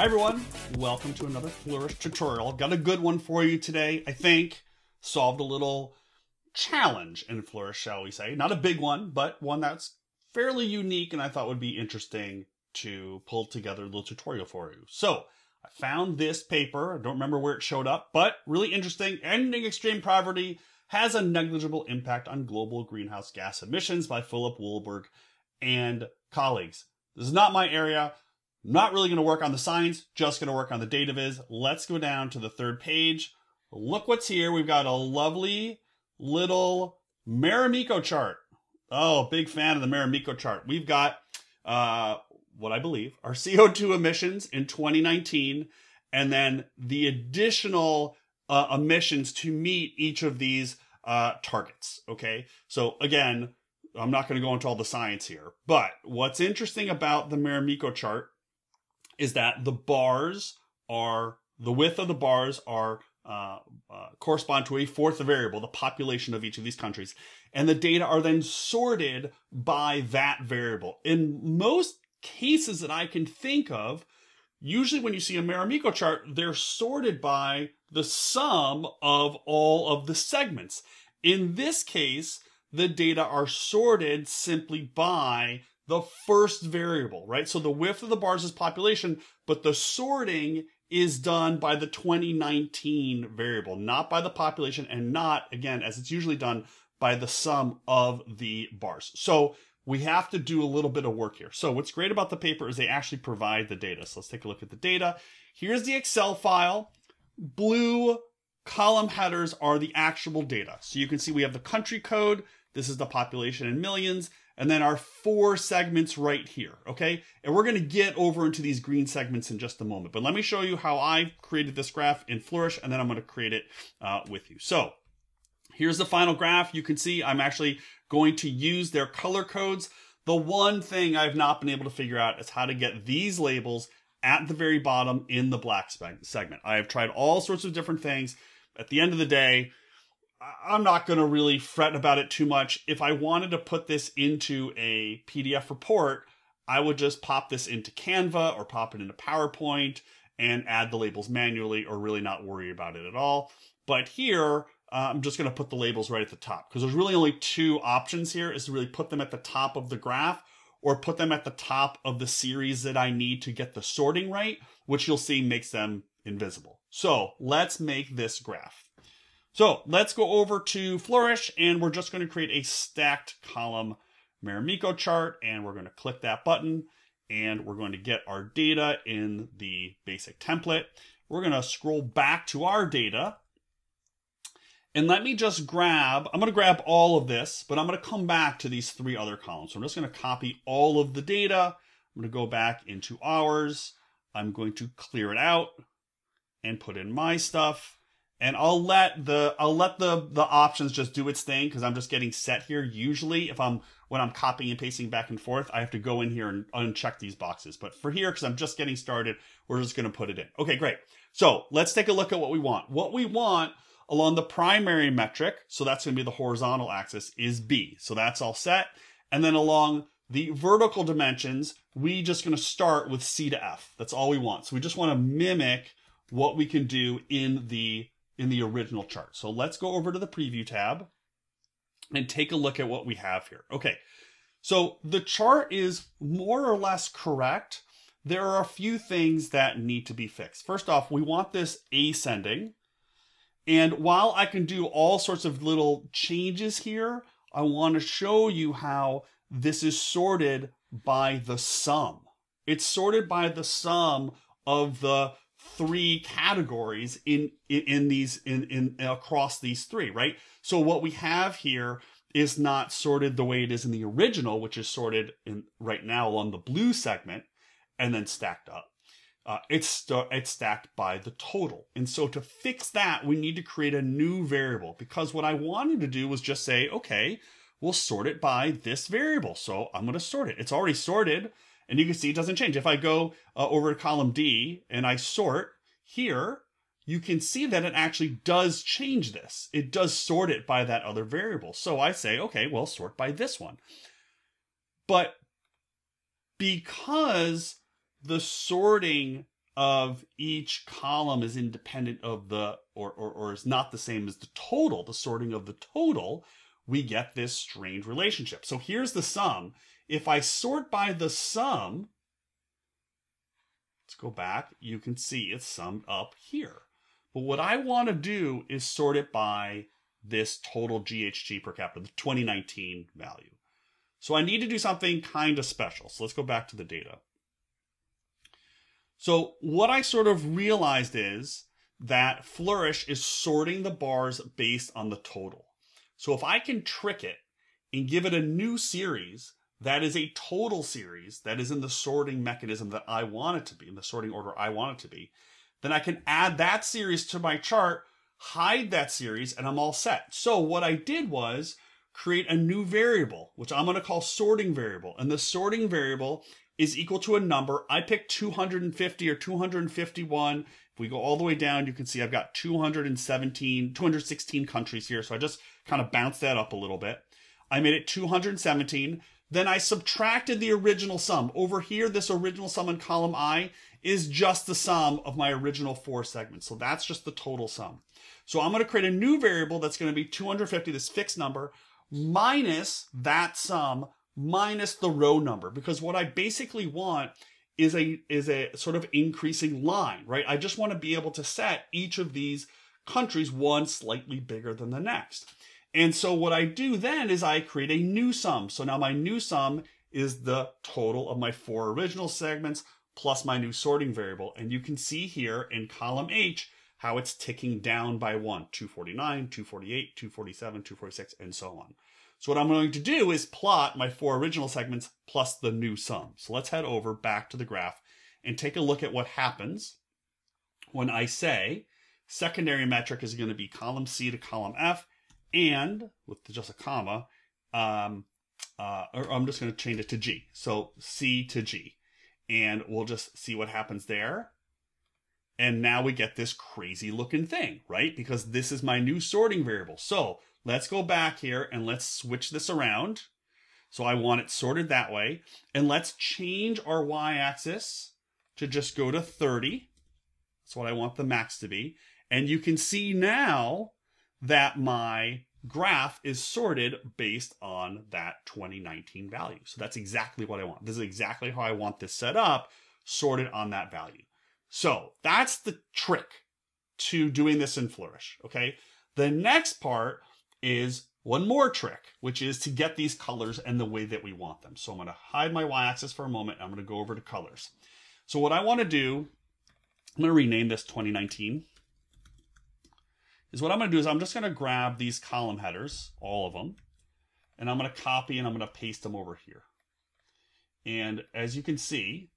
Hi everyone, welcome to another Flourish tutorial. I've got a good one for you today. I think solved a little challenge in Flourish, shall we say. Not a big one, but one that's fairly unique and I thought would be interesting to pull together a little tutorial for you. So I found this paper. I don't remember where it showed up, but really interesting. Ending extreme poverty has a negligible impact on global greenhouse gas emissions by Philip Wohlberg and colleagues. This is not my area. I'm not really going to work on the science, just going to work on the data viz. Let's go down to the third page. Look what's here. We've got a lovely little Marimekko chart. Oh, big fan of the Marimekko chart. We've got what I believe are CO2 emissions in 2019, and then the additional emissions to meet each of these targets. Okay, so again, I'm not going to go into all the science here, but what's interesting about the Marimekko chart is that the bars are, the width of the bars are, correspond to a fourth variable, the population of each of these countries. And the data are then sorted by that variable. In most cases that I can think of, usually when you see a Marimekko chart, they're sorted by the sum of all of the segments. In this case, the data are sorted simply by the first variable, right? So the width of the bars is population, but the sorting is done by the 2019 variable, not by the population and not, again, as it's usually done, by the sum of the bars. So we have to do a little bit of work here. So what's great about the paper is they actually provide the data. So let's take a look at the data. Here's the Excel file. Blue column headers are the actual data. So you can see we have the country code. This is the population in millions. And then our four segments right here, okay? And we're gonna get over into these green segments in just a moment, but let me show you how I created this graph in Flourish, and then I'm gonna create it with you. So here's the final graph. You can see I'm actually going to use their color codes. The one thing I've not been able to figure out is how to get these labels at the very bottom in the black segment. I have tried all sorts of different things. At the end of the day, I'm not going to really fret about it too much. If I wanted to put this into a PDF report, I would just pop this into Canva or pop it into PowerPoint and add the labels manually or really not worry about it at all. But here, I'm just going to put the labels right at the top because there's really only two options here is to really put them at the top of the graph or put them at the top of the series that I need to get the sorting right, which you'll see makes them invisible. So let's make this graph. So let's go over to Flourish and we're just going to create a stacked column Marimekko chart and we're going to click that button and we're going to get our data in the basic template. We're going to scroll back to our data and let me just grab, I'm going to grab all of this, but I'm going to come back to these three other columns. So I'm just going to copy all of the data. I'm going to go back into ours. I'm going to clear it out and put in my stuff. And I'll let the options just do its thing because I'm just getting set here. Usually when I'm copying and pasting back and forth, I have to go in here and uncheck these boxes. But for here, because I'm just getting started, we're just going to put it in. Okay, great. So let's take a look at what we want. What we want along the primary metric, so that's going to be the horizontal axis, is B. So that's all set. And then along the vertical dimensions, we just going to start with C to F. That's all we want. So we just want to mimic what we can do in the original chart. So let's go over to the preview tab and take a look at what we have here. Okay, so the chart is more or less correct. There are a few things that need to be fixed. First off, we want this ascending. And while I can do all sorts of little changes here, I want to show you how this is sorted by the sum. It's sorted by the sum of the three categories across these three, right? So what we have here is not sorted the way it is in the original, which is sorted in right now along the blue segment and then stacked up. It's stacked by the total. And so to fix that, we need to create a new variable because what I wanted to do was just say, okay, we'll sort it by this variable. So I'm going to sort it. It's already sorted. And you can see it doesn't change. If I go over to column D and I sort here, you can see that it actually does change this. It does sort it by that other variable. So I say, okay, well, sort by this one. But because the sorting of each column is independent of the, or is not the same as the total, the sorting of the total, we get this strange relationship. So here's the sum. If I sort by the sum, let's go back, you can see it's summed up here. But what I want to do is sort it by this total GHG per capita, the 2019 value. So I need to do something kind of special. So let's go back to the data. So what I sort of realized is that Flourish is sorting the bars based on the total. So if I can trick it and give it a new series that is a total series that is in the sorting mechanism that I want it to be, in the sorting order I want it to be, then I can add that series to my chart, hide that series, and I'm all set. So what I did was create a new variable, which I'm going to call sorting variable. And the sorting variable is equal to a number. I picked 250 or 251. If we go all the way down, you can see I've got 216 countries here. So I just kind of bounced that up a little bit. I made it 217. Then I subtracted the original sum. Over here, this original sum in column I is just the sum of my original four segments. So that's just the total sum. So I'm going to create a new variable that's going to be 250, this fixed number, minus that sum, minus the row number. Because what I basically want is a sort of increasing line, right? I just want to be able to set each of these countries one slightly bigger than the next. And so what I do then is I create a new sum. So now my new sum is the total of my four original segments plus my new sorting variable. And you can see here in column H how it's ticking down by one, 249, 248, 247, 246, and so on. So what I'm going to do is plot my four original segments plus the new sum. So let's head over back to the graph and take a look at what happens when I say secondary metric is going to be column C to column F. And with just a comma, I'm just going to change it to G. So C to G. And we'll just see what happens there. And now we get this crazy looking thing, right? Because this is my new sorting variable. So let's go back here and let's switch this around. So I want it sorted that way. And let's change our y-axis to just go to 30. That's what I want the max to be. And you can see now that my graph is sorted based on that 2019 value. So that's exactly what I want. This is exactly how I want this set up, sorted on that value. So that's the trick to doing this in Flourish, okay? The next part is one more trick, which is to get these colors and the way that we want them. So I'm gonna hide my y-axis for a moment. I'm gonna go over to colors. So what I wanna do, I'm gonna rename this 2019. Is what I'm going to do is I'm just going to grab these column headers, all of them, and I'm going to copy and I'm going to paste them over here. And as you can see,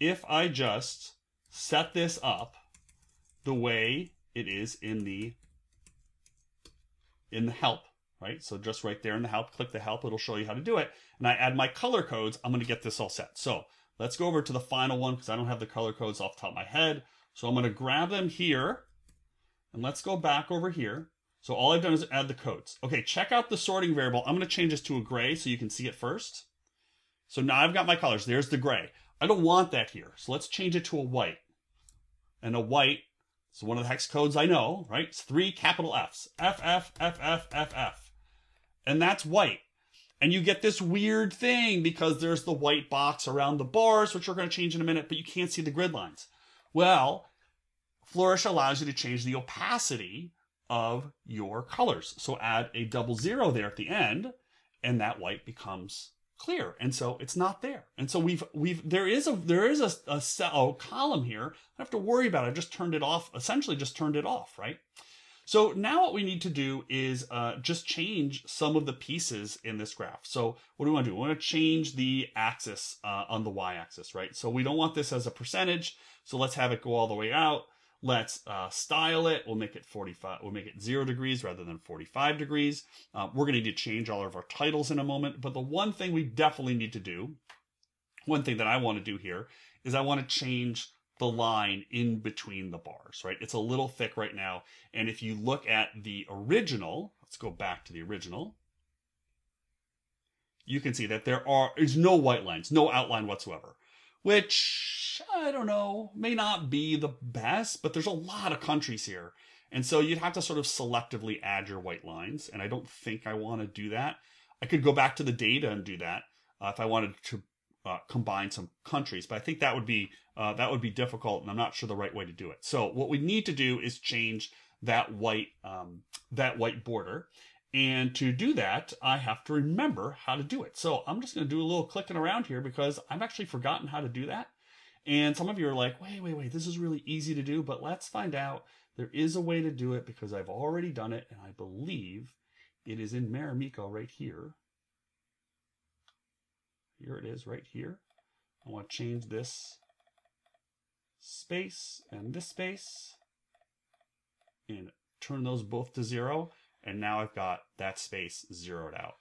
if I just set this up the way it is in the help, right? So just right there in the help, click the help, it'll show you how to do it. And I add my color codes, I'm going to get this all set. So let's go over to the final one because I don't have the color codes off the top of my head. So I'm going to grab them here. And let's go back over here. So all I've done is add the codes. Okay, check out the sorting variable. I'm going to change this to a gray so you can see it first. So now I've got my colors. There's the gray. I don't want that here. So let's change it to a white. And a white, so one of the hex codes I know, right? It's 3 capital Fs. F, F, F, F, F, F. And that's white. And you get this weird thing because there's the white box around the bars, which we're going to change in a minute, but you can't see the grid lines. Well, Flourish allows you to change the opacity of your colors. So add a double zero there at the end, and that white becomes clear. And so it's not there. And so there is a column here. I don't have to worry about it. I just turned it off, essentially just turned it off, right? So now what we need to do is just change some of the pieces in this graph. So what do we want to do? We want to change the axis on the y-axis, right? So we don't want this as a percentage. So let's have it go all the way out. Let's style it. We'll make it 45. We'll make it 0 degrees rather than 45 degrees. We're going to need to change all of our titles in a moment. But the one thing we definitely need to do, one thing that I want to do here is I want to change the line in between the bars, right? It's a little thick right now. And if you look at the original, let's go back to the original. You can see that there is no white lines, no outline whatsoever. which, I don't know, may not be the best, but there's a lot of countries here. And so you'd have to sort of selectively add your white lines. And I don't think I want to do that. I could go back to the data and do that if I wanted to combine some countries, but I think that would be difficult, and I'm not sure the right way to do it. So what we need to do is change that white border. And to do that, I have to remember how to do it. So I'm just going to do a little clicking around here because I've actually forgotten how to do that. And some of you are like, wait, this is really easy to do, but let's find out. There is a way to do it because I've already done it, and I believe it is in Marimekko right here. Here it is right here. I want to change this space and this space and turn those both to 0. And now I've got that space zeroed out.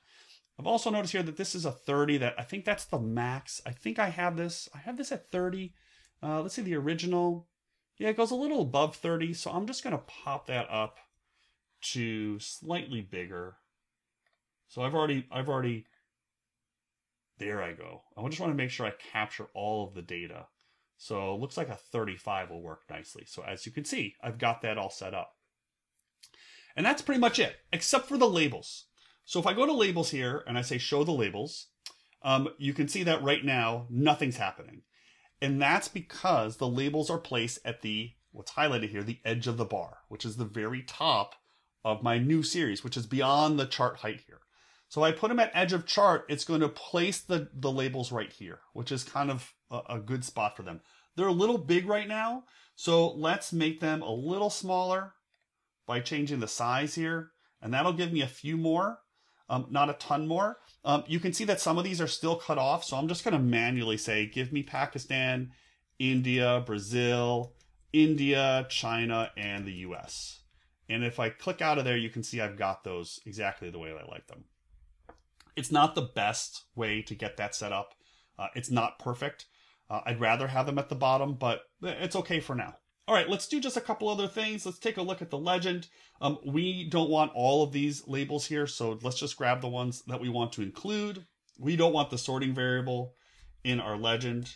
I've also noticed here that this is a 30. That I think that's the max. I think I have this. I have this at 30. Let's see the original. Yeah, it goes a little above 30. So I'm just going to pop that up to slightly bigger. So I've already. There I go. I just want to make sure I capture all of the data. So it looks like a 35 will work nicely. So as you can see, I've got that all set up. And that's pretty much it, except for the labels. So if I go to labels here and I say show the labels, you can see that right now, nothing's happening. And that's because the labels are placed at the, what's highlighted here, the edge of the bar, which is the very top of my new series, which is beyond the chart height here. So I put them at edge of chart, it's going to place the labels right here, which is kind of a good spot for them. They're a little big right now, so let's make them a little smaller by changing the size here, and that'll give me a few more, not a ton more. You can see that some of these are still cut off, so I'm just going to manually say, give me Pakistan, India, Brazil, India, China, and the US. And if I click out of there, you can see I've got those exactly the way I like them. It's not the best way to get that set up. It's not perfect. I'd rather have them at the bottom, but it's okay for now. All right, let's do just a couple other things. Let's take a look at the legend. We don't want all of these labels here, so let's just grab the ones that we want to include. We don't want the sorting variable in our legend,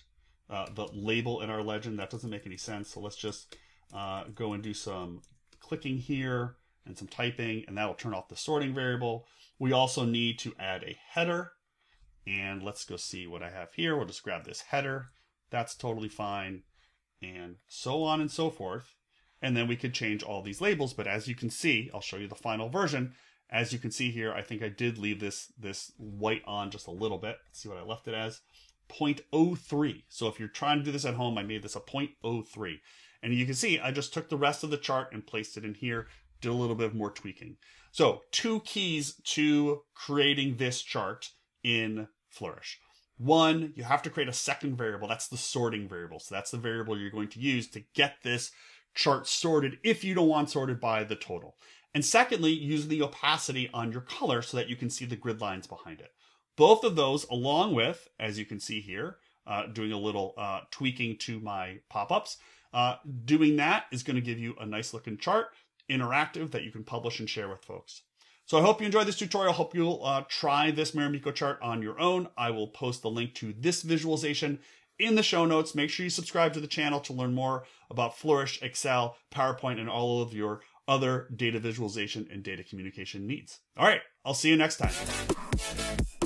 the label in our legend. That doesn't make any sense, so let's just go and do some clicking here and some typing, and that'll turn off the sorting variable. We also need to add a header, and let's go see what I have here. We'll just grab this header. That's totally fine, and so on and so forth. And then we could change all these labels, but as you can see, I'll show you the final version. As you can see here, I think I did leave this white on just a little bit. Let's see what I left it as, 0.03. So if you're trying to do this at home, I made this a 0.03. And you can see, I just took the rest of the chart and placed it in here. Did a little bit more tweaking. So two keys to creating this chart in Flourish. One, you have to create a second variable. That's the sorting variable. So that's the variable you're going to use to get this chart sorted if you don't want sorted by the total. And secondly, use the opacity on your color so that you can see the grid lines behind it. Both of those, along with, as you can see here, doing a little tweaking to my pop-ups, doing that is going to give you a nice looking chart. Interactive that you can publish and share with folks. So I hope you enjoyed this tutorial. Hope you'll try this Marimekko chart on your own. I will post the link to this visualization in the show notes. Make sure you subscribe to the channel to learn more about Flourish, Excel, PowerPoint, and all of your other data visualization and data communication needs. All right, I'll see you next time.